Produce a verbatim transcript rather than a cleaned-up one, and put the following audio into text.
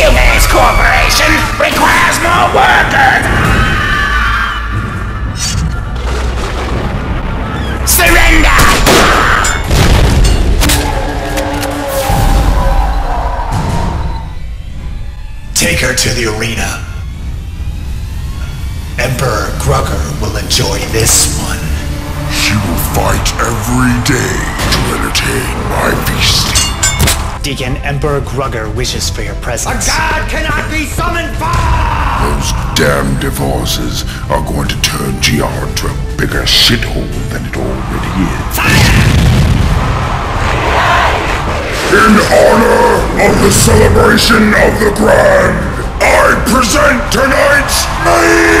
Human's Corporation requires more workers! Surrender! Take her to the arena. Emperor Grugger will enjoy this one. She will fight every day to entertain my beast. Deacon, Emperor Grugger wishes for your presence. A god cannot be summoned far! Those damn divorces are going to turn G R into a bigger shithole than it already is. Fire! In honor of the celebration of the Grand, I present tonight's main!